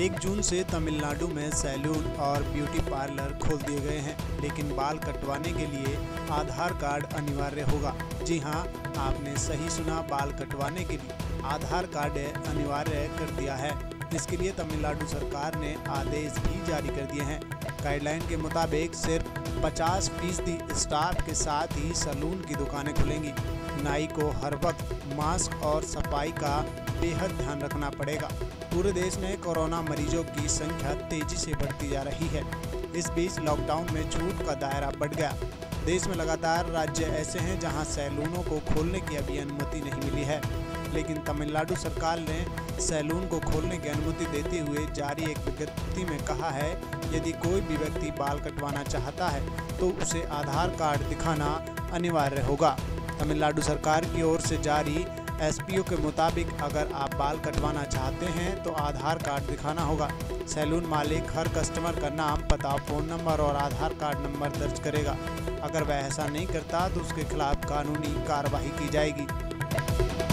1 जून से तमिलनाडु में सैलून और ब्यूटी पार्लर खोल दिए गए हैं, लेकिन बाल कटवाने के लिए आधार कार्ड अनिवार्य होगा। जी हाँ, आपने सही सुना, बाल कटवाने के लिए आधार कार्ड अनिवार्य कर दिया है। इसके लिए तमिलनाडु सरकार ने आदेश भी जारी कर दिए हैं। गाइडलाइन के मुताबिक सिर्फ 50% स्टाफ के साथ ही सैलून की दुकानें खुलेंगी। नाई को हर वक्त मास्क और सफाई का बेहद ध्यान रखना पड़ेगा। पूरे देश में कोरोना मरीजों की संख्या तेजी से बढ़ती जा रही है। इस बीच लॉकडाउन में छूट का दायरा बढ़ गया। देश में लगातार राज्य ऐसे हैं जहां सैलूनों को खोलने की अभी अनुमति नहीं मिली है, लेकिन तमिलनाडु सरकार ने सैलून को खोलने की अनुमति देते हुए जारी एक विज्ञप्ति में कहा है, यदि कोई भी व्यक्ति बाल कटवाना चाहता है तो उसे आधार कार्ड दिखाना अनिवार्य होगा। तमिलनाडु सरकार की ओर से जारी एसपीओ के मुताबिक अगर आप बाल कटवाना चाहते हैं तो आधार कार्ड दिखाना होगा। सैलून मालिक हर कस्टमर का नाम, पता, फ़ोन नंबर और आधार कार्ड नंबर दर्ज करेगा। अगर वह ऐसा नहीं करता तो उसके खिलाफ कानूनी कार्रवाई की जाएगी।